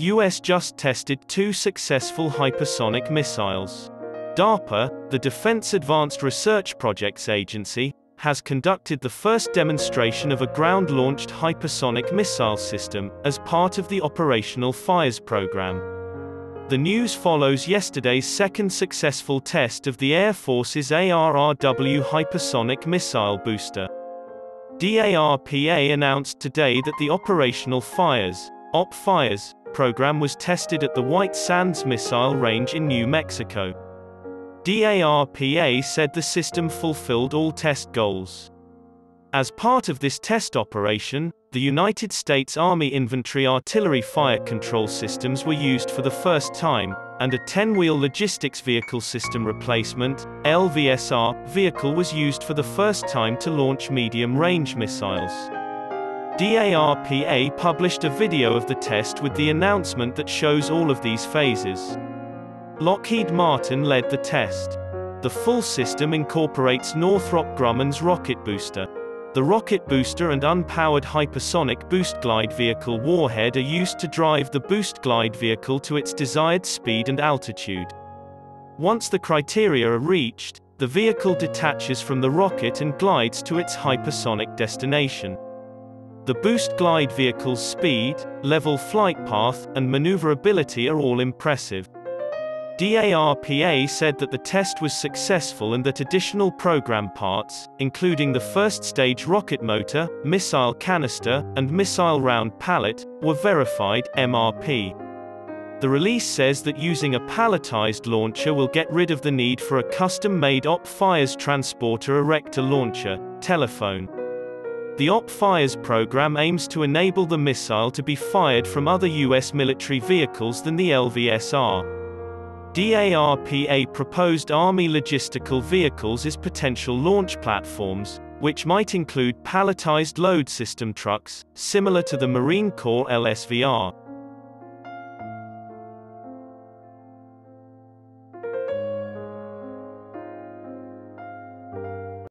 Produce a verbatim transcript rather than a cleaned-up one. U S just tested two successful hypersonic missiles. DARPA, the Defense Advanced Research Projects Agency, has conducted the first demonstration of a ground-launched hypersonic missile system, as part of the Operational Fires program. The news follows yesterday's second successful test of the Air Force's A R R W hypersonic missile booster. DARPA announced today that the Operational Fires, Op Fires, program was tested at the White Sands Missile Range in New Mexico. DARPA said the system fulfilled all test goals. As part of this test operation, the United States Army Infantry Artillery Fire Control Systems were used for the first time, and a ten-wheel Logistics Vehicle System Replacement (L V S R) vehicle was used for the first time to launch medium-range missiles. DARPA published a video of the test with the announcement that shows all of these phases. Lockheed Martin led the test. The full system incorporates Northrop Grumman's rocket booster. The rocket booster and unpowered hypersonic boost glide vehicle warhead are used to drive the boost glide vehicle to its desired speed and altitude. Once the criteria are reached, the vehicle detaches from the rocket and glides to its hypersonic destination. The boost glide vehicle's speed, level flight path, and maneuverability are all impressive. DARPA said that the test was successful and that additional program parts, including the first stage rocket motor, missile canister, and missile round pallet, were verified (M R P). The release says that using a palletized launcher will get rid of the need for a custom-made Op Fires transporter erector launcher, telephone. The Op Fires program aims to enable the missile to be fired from other U S military vehicles than the L V S R. DARPA proposed Army logistical vehicles as potential launch platforms, which might include palletized load system trucks, similar to the Marine Corps L S V R.